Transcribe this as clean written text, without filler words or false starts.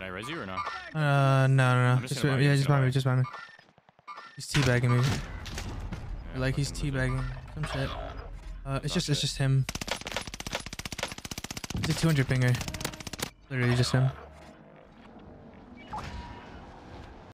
Can I res you or no? No. Just buy me. He's teabagging me. Yeah, like he's teabagging. Some shit. It's just him. It's a 200 pinger. Literally just him.